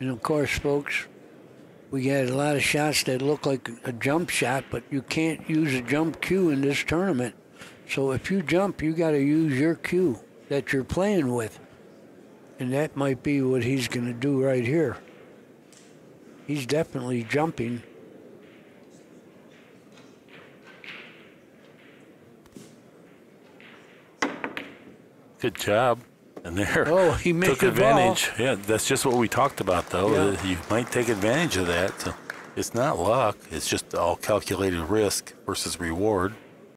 And of course, folks, we had a lot of shots that look like a jump shot, but you can't use a jump cue in this tournament. So if you jump, you got to use your cue that you're playing with. And that might be what he's going to do right here. He's definitely jumping. Good job. And there, oh, he missed took advantage. Yeah, that's just what we talked about, though. Yeah. You might take advantage of that. So it's not luck. It's just all calculated risk versus reward.